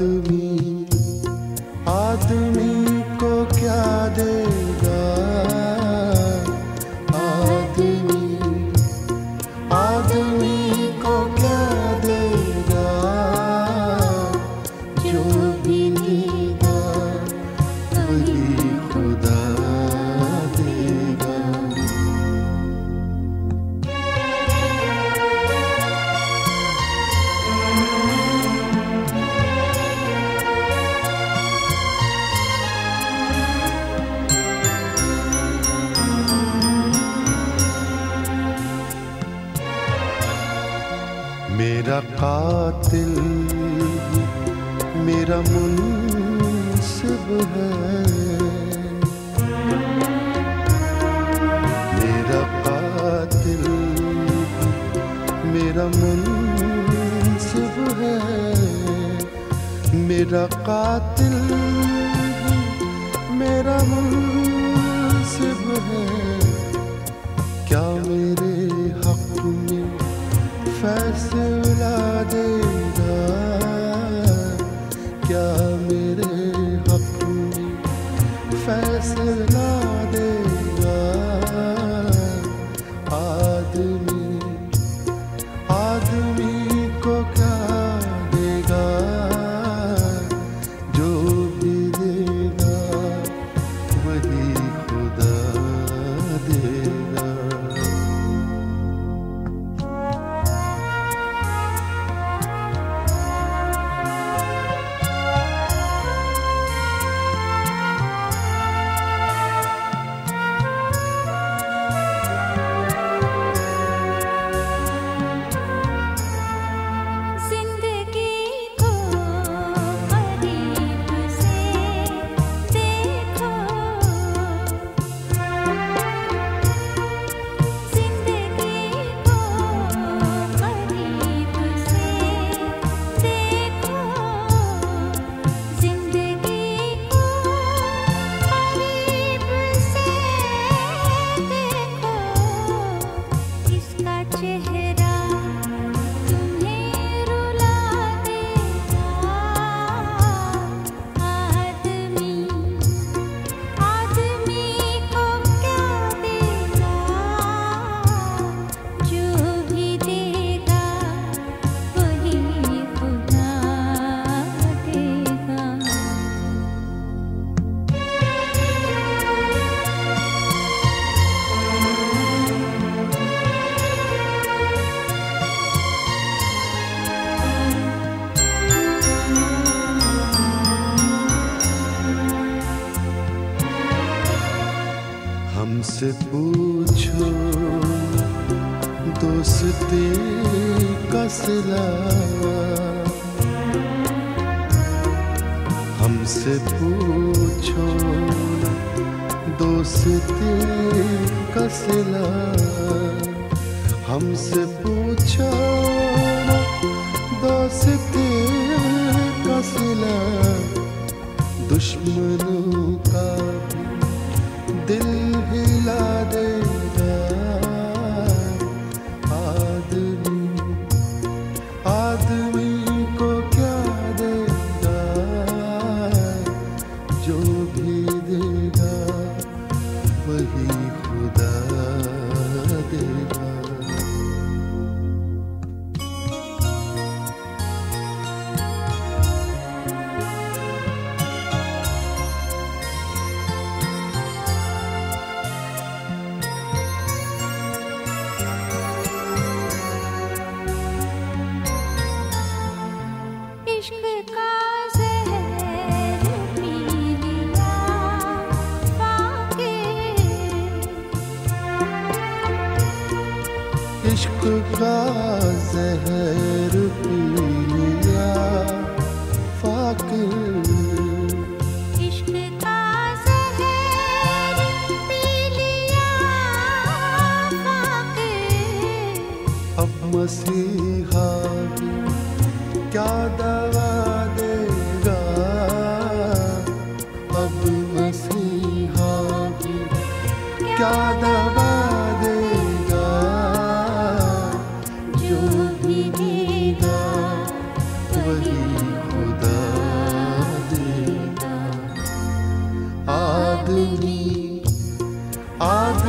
आदमी आदमी को क्या देगा, आदमी आदमी को क्या देगा, जो भी देगा वही खुदा देगा। मेरा कातिल मेरा मुनसिब है, मेरा कातिल मेरा मुनसिब है, मेरा कातिल मेरा मुनसिब है। क्या मेरे हक़ में फैसला देगा, क्या मेरे हक़ में फैसला देगा, आदमी आदमी को क्या देगा, जो भी देगा वही खुदा देगा। हमसे पूछो दोस्ती का सिला, हमसे पूछो दोस्ती का सिला, हमसे पूछो दोस्ती का सिला। दुश्मनों का दिल हिला देगा, आदमी आदमी को क्या देगा, जो भी देगा वही खुदा देगा। इश्क़ का ज़हर पी लिया फ़ाक़िर, इश्क़ का ज़हर पी लिया फ़ाक़िर। अब मसीहा क्या दवा देगा, अब मसीहा क्या दवा देगा, वही खुदा। आदमी।